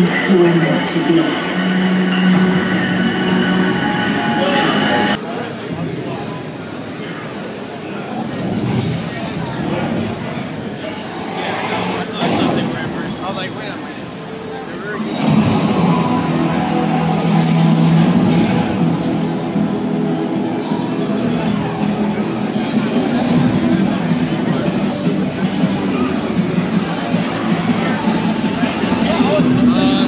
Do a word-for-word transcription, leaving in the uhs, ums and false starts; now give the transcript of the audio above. become who I'm meant to be. I was like, wait a minute. Uh...